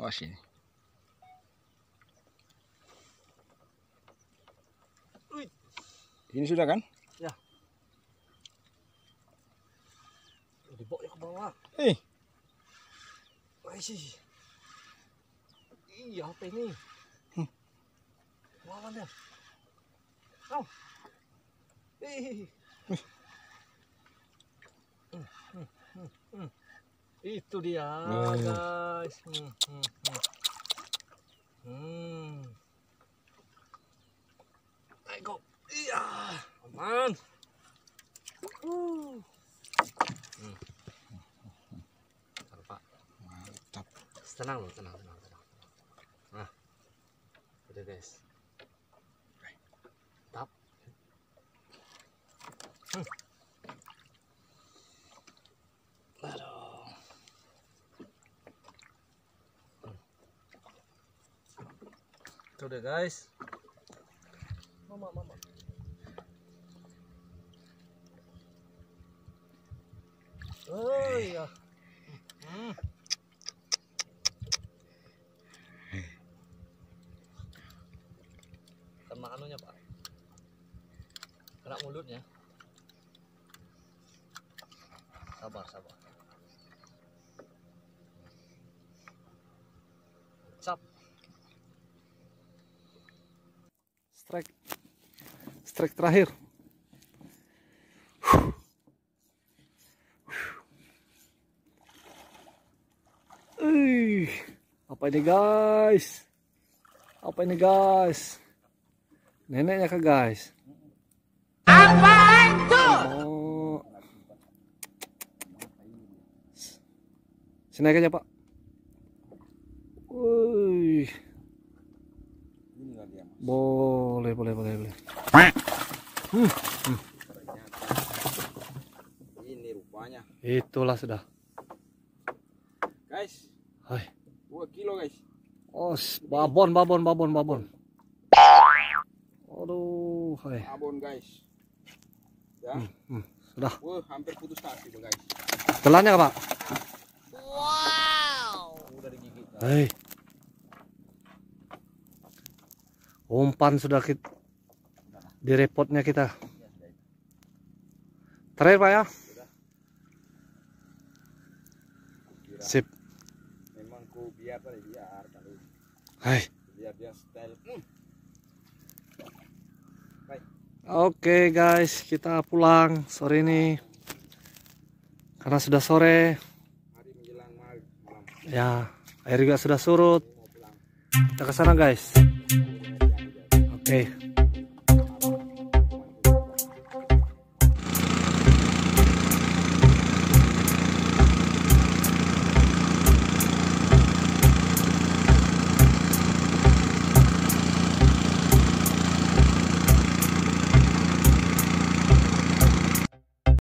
Awas ini. Ini sudah kan? Ya. Dibok ya ke bawah. Eh. Wih. Iya, apa ini? Lawan dia. Au. Eh. Itu dia, guys. Ayo. Iya, aman. Pak. Mantap. Tenang. Nah. Udah, guys. Mantap. Aduh. Itu udah, guys. Mama. Oh iya. Sama anunya, Pak. Kena mulutnya. Sabar. Cap. Strike terakhir. Apa ini guys? Neneknya kah, guys? Apaan tuh? Oh. Sini aja, Pak. Woi. Boleh. Ini rupanya. Itulah sudah. Guys. Hai. 2 kilo, guys. Oh, babon. Aduh, hai. Babon, guys. Ya. Sudah. Wah, hampir putus tali, guys. Telannya, Pak. Wow. Udah digigit. Hei. Umpan sudah di repotnya kita. Terakhir, Pak, ya. Sudah. Sip. Biar style. Oke, guys, kita pulang sore ini karena sudah sore. Hari menjelang malam. Ya, air juga sudah surut. Kita ke sana, guys. Oke.